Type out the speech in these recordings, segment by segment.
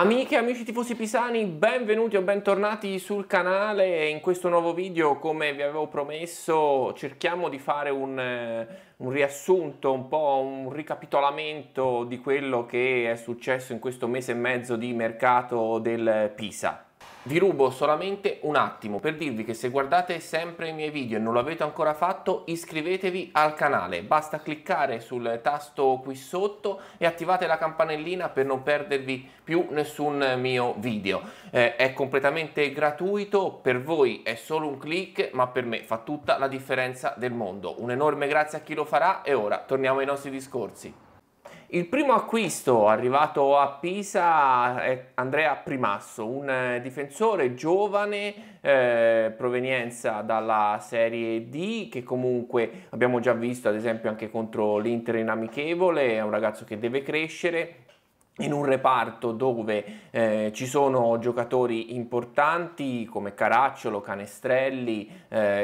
Amiche e amici tifosi pisani, benvenuti o bentornati sul canale. In questo nuovo video, come vi avevo promesso, cerchiamo di fare un riassunto, un po' un ricapitolamento di quello che è successo in questo mese e mezzo di mercato del Pisa. Vi rubo solamente un attimo per dirvi che se guardate sempre i miei video e non l'avete ancora fatto, iscrivetevi al canale. Basta cliccare sul tasto qui sotto e attivate la campanellina per non perdervi più nessun mio video. È completamente gratuito, per voi è solo un click, ma per me fa tutta la differenza del mondo. Un enorme grazie a chi lo farà e ora torniamo ai nostri discorsi. Il primo acquisto arrivato a Pisa è Andrea Primasso, un difensore giovane provenienza dalla Serie D, che comunque abbiamo già visto ad esempio anche contro l'Inter in amichevole. È un ragazzo che deve crescere in un reparto dove ci sono giocatori importanti come Caracciolo, Canestrelli,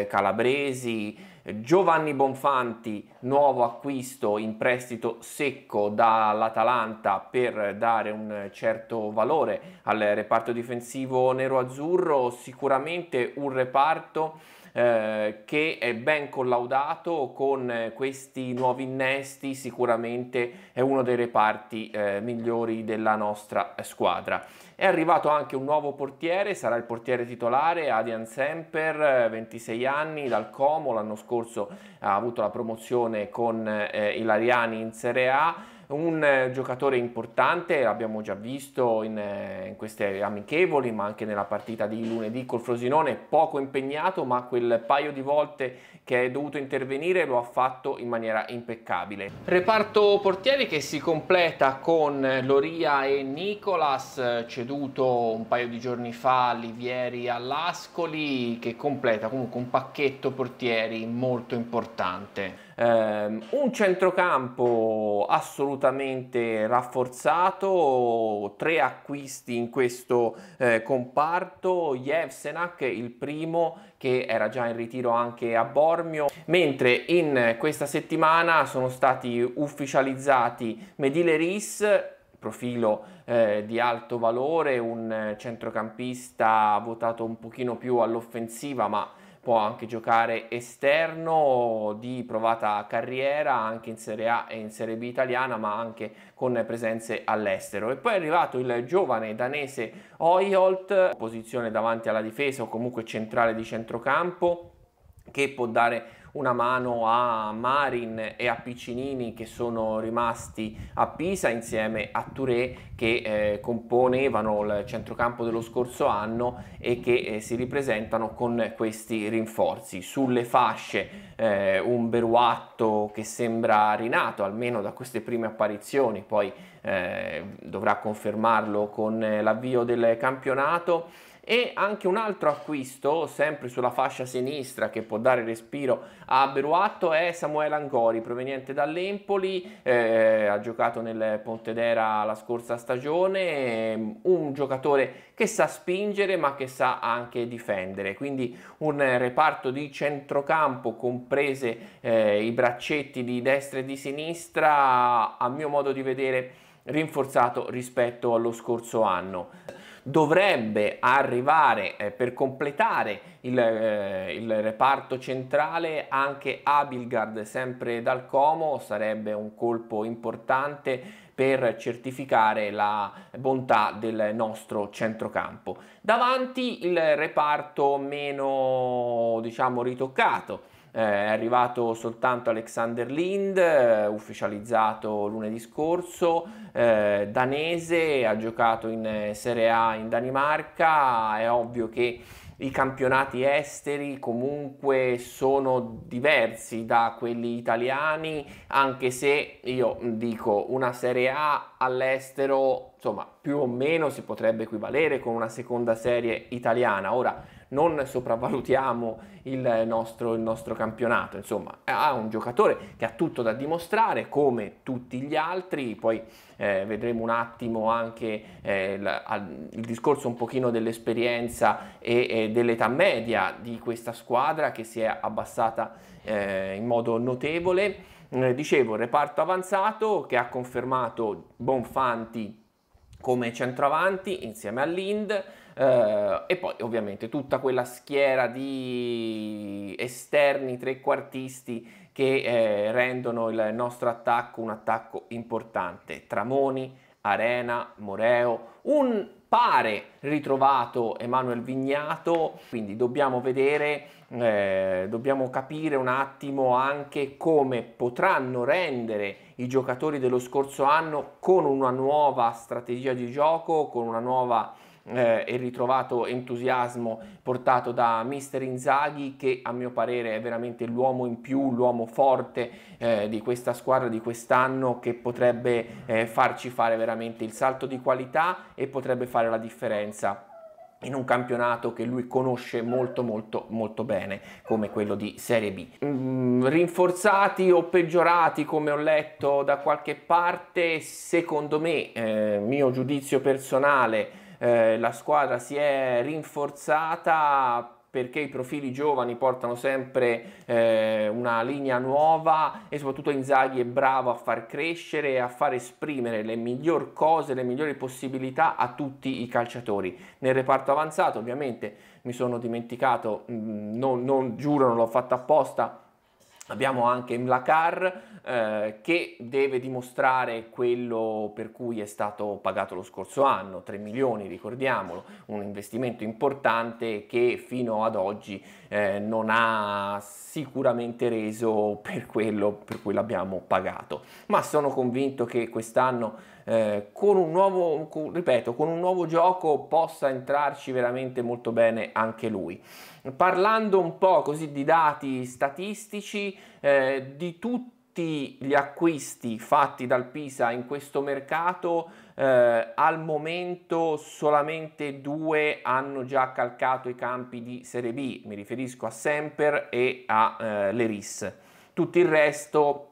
Calabresi, Giovanni Bonfanti, nuovo acquisto in prestito secco dall'Atalanta per dare un certo valore al reparto difensivo nero-azzurro. Sicuramente un reparto che è ben collaudato con questi nuovi innesti. Sicuramente è uno dei reparti migliori della nostra squadra. È arrivato anche un nuovo portiere, sarà il portiere titolare Adrian Semper, 26 anni, dal Como. L'anno scorso ha avuto la promozione con Ilariani in Serie A. Un giocatore importante, l'abbiamo già visto in queste amichevoli, ma anche nella partita di lunedì col Frosinone, poco impegnato, ma quel paio di volte che è dovuto intervenire lo ha fatto in maniera impeccabile. Reparto portieri che si completa con Loria e Nicolas, ceduto un paio di giorni fa Livieri all'Ascoli, che completa comunque un pacchetto portieri molto importante. Un centrocampo assolutamente rafforzato, 3 acquisti in questo comparto. Jevsenac, il primo, che era già in ritiro anche a Bormio, mentre in questa settimana sono stati ufficializzati Medile Ris, profilo di alto valore, un centrocampista votato un pochino più all'offensiva ma può anche giocare esterno, di provata carriera anche in Serie A e in Serie B italiana, ma anche con presenze all'estero. E poi è arrivato il giovane danese Oiholt, posizione davanti alla difesa o comunque centrale di centrocampo, che può dare una mano a Marin e a Piccinini, che sono rimasti a Pisa insieme a Touré, che componevano il centrocampo dello scorso anno e che si ripresentano con questi rinforzi. Sulle fasce un Beruatto che sembra rinato, almeno da queste prime apparizioni, poi dovrà confermarlo con l'avvio del campionato. E anche un altro acquisto, sempre sulla fascia sinistra, che può dare respiro a Beruatto, è Samuele Angori, proveniente dall'Empoli, ha giocato nel Pontedera la scorsa stagione, un giocatore che sa spingere ma che sa anche difendere, quindi un reparto di centrocampo, comprese i braccetti di destra e di sinistra, a mio modo di vedere rinforzato rispetto allo scorso anno. Dovrebbe arrivare per completare il reparto centrale anche Abilgard, sempre dal Como. Sarebbe un colpo importante per certificare la bontà del nostro centrocampo. Davanti il reparto meno, diciamo, ritoccato. È arrivato soltanto Alexander Lind, ufficializzato lunedì scorso, danese, ha giocato in Serie A in Danimarca. È ovvio che i campionati esteri comunque sono diversi da quelli italiani, anche se io dico una Serie A all'estero, insomma, più o meno si potrebbe equivalere con una seconda serie italiana. Ora, non sopravvalutiamo il nostro campionato, insomma, ha un giocatore che ha tutto da dimostrare come tutti gli altri. Poi vedremo un attimo anche il discorso un pochino dell'esperienza e dell'età media di questa squadra, che si è abbassata in modo notevole. Dicevo, reparto avanzato che ha confermato Bonfanti come centravanti insieme a Lind, e poi ovviamente tutta quella schiera di esterni trequartisti che rendono il nostro attacco un attacco importante. Tramoni, Arena, Moreo, un pare ritrovato Emanuele Vignato, quindi dobbiamo vedere, dobbiamo capire un attimo anche come potranno rendere i giocatori dello scorso anno con una nuova strategia di gioco, con una nuova e ritrovato entusiasmo portato da mister Inzaghi, che a mio parere è veramente l'uomo in più, l'uomo forte di questa squadra di quest'anno, che potrebbe farci fare veramente il salto di qualità e potrebbe fare la differenza in un campionato che lui conosce molto bene, come quello di Serie B. Rinforzati o peggiorati, come ho letto da qualche parte, secondo me, mio giudizio personale, la squadra si è rinforzata perché i profili giovani portano sempre una linea nuova, e soprattutto Inzaghi è bravo a far crescere e a far esprimere le migliori cose, le migliori possibilità a tutti i calciatori. Nel reparto avanzato ovviamente mi sono dimenticato, non giuro, non l'ho fatto apposta, abbiamo anche Mlacar che deve dimostrare quello per cui è stato pagato lo scorso anno, 3 milioni ricordiamolo, un investimento importante che fino ad oggi non ha sicuramente reso per quello per cui l'abbiamo pagato, ma sono convinto che quest'anno con un nuovo, ripeto, con un nuovo gioco possa entrarci veramente molto bene anche lui. Parlando un po' così di dati statistici, di tutti gli acquisti fatti dal Pisa in questo mercato, al momento solamente 2 hanno già calcato i campi di Serie B, mi riferisco a Semper e a Ris. Tutto il resto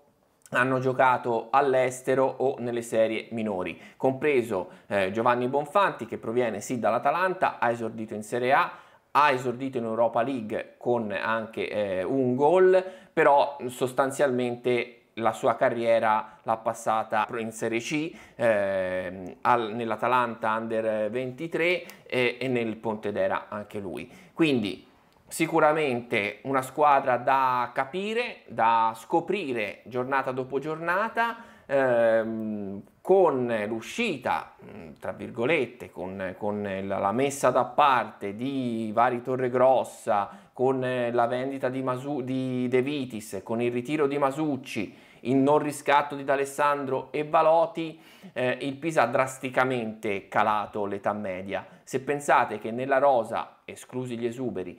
hanno giocato all'estero o nelle serie minori, compreso Giovanni Bonfanti, che proviene sì dall'Atalanta, ha esordito in Serie A, ha esordito in Europa League con anche un gol, però sostanzialmente la sua carriera l'ha passata in Serie C, nell'Atalanta Under 23 e nel Pontedera anche lui. Quindi sicuramente una squadra da capire, da scoprire giornata dopo giornata, con l'uscita, tra virgolette, con la messa da parte di vari Torregrossa, con la vendita di De Vitis, con il ritiro di Masucci, il non riscatto di D'Alessandro e Baloti, il Pisa ha drasticamente calato l'età media. Se pensate che nella rosa, esclusi gli esuberi,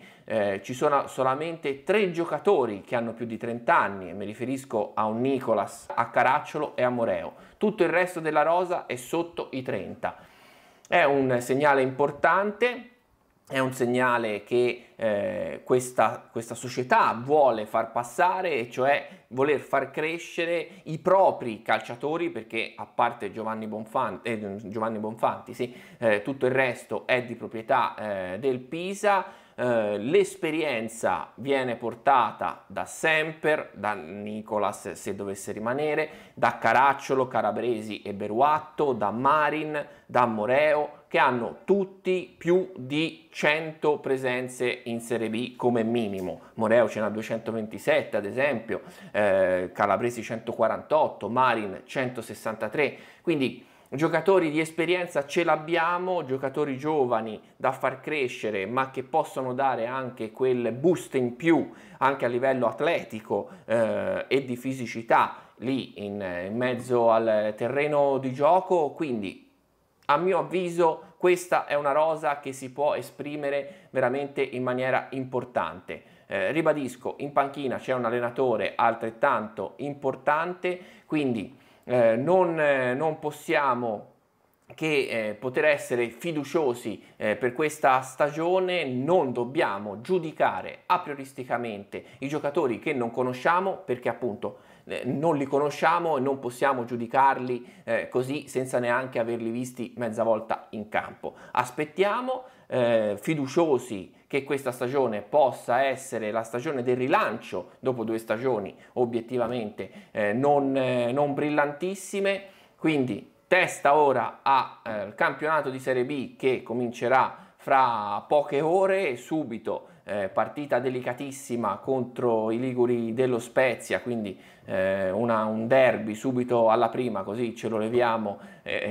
ci sono solamente 3 giocatori che hanno più di 30 anni, e mi riferisco a un Nicolas, a Caracciolo e a Moreo, tutto il resto della rosa è sotto i 30. È un segnale importante, è un segnale che questa società vuole far passare, cioè voler far crescere i propri calciatori, perché a parte Giovanni Bonfanti sì, tutto il resto è di proprietà del Pisa. L'esperienza viene portata da Semper, da Nicolas se dovesse rimanere, da Caracciolo, Calabresi e Beruatto, da Marin, da Moreo, che hanno tutti più di 100 presenze in Serie B come minimo. Moreo ce n'ha 227 ad esempio, Calabresi 148, Marin 163, quindi giocatori di esperienza ce l'abbiamo, giocatori giovani da far crescere, ma che possono dare anche quel boost in più anche a livello atletico e di fisicità lì in mezzo al terreno di gioco. Quindi a mio avviso questa è una rosa che si può esprimere veramente in maniera importante. Ribadisco, in panchina c'è un allenatore altrettanto importante, quindi non possiamo che poter essere fiduciosi per questa stagione. Non dobbiamo giudicare aprioristicamente i giocatori che non conosciamo, perché appunto non li conosciamo e non possiamo giudicarli così, senza neanche averli visti mezza volta in campo. Aspettiamo fiduciosi che questa stagione possa essere la stagione del rilancio dopo 2 stagioni obiettivamente non brillantissime. Quindi testa ora al campionato di Serie B che comincerà fra poche ore e subito partita delicatissima contro i liguri dello Spezia, quindi un derby subito alla prima, così ce lo leviamo,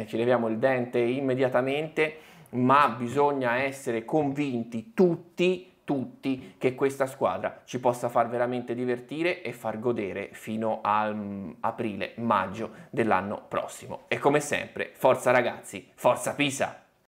ci leviamo il dente immediatamente, ma bisogna essere convinti tutti che questa squadra ci possa far veramente divertire e far godere fino a aprile-maggio dell'anno prossimo. E come sempre, forza ragazzi, forza Pisa!